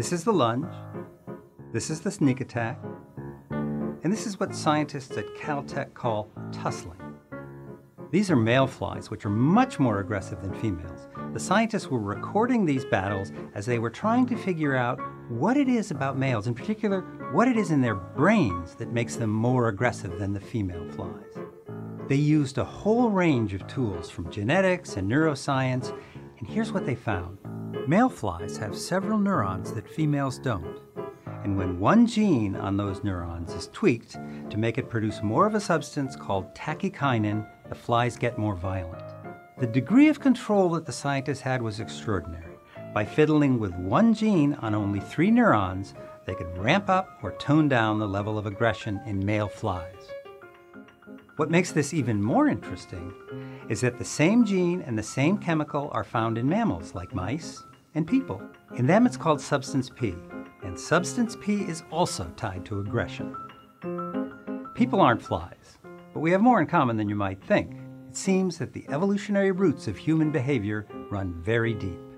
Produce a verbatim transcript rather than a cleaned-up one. This is the lunge, this is the sneak attack, and this is what scientists at Caltech call tussling. These are male flies, which are much more aggressive than females. The scientists were recording these battles as they were trying to figure out what it is about males, in particular, what it is in their brains that makes them more aggressive than the female flies. They used a whole range of tools from genetics and neuroscience, and here's what they found. Male flies have several neurons that females don't. And when one gene on those neurons is tweaked to make it produce more of a substance called tachykinin, the flies get more violent. The degree of control that the scientists had was extraordinary. By fiddling with one gene on only three neurons, they could ramp up or tone down the level of aggression in male flies. What makes this even more interesting is that the same gene and the same chemical are found in mammals like mice and people. In them it's called substance P, and substance P is also tied to aggression. People aren't flies, but we have more in common than you might think. It seems that the evolutionary roots of human behavior run very deep.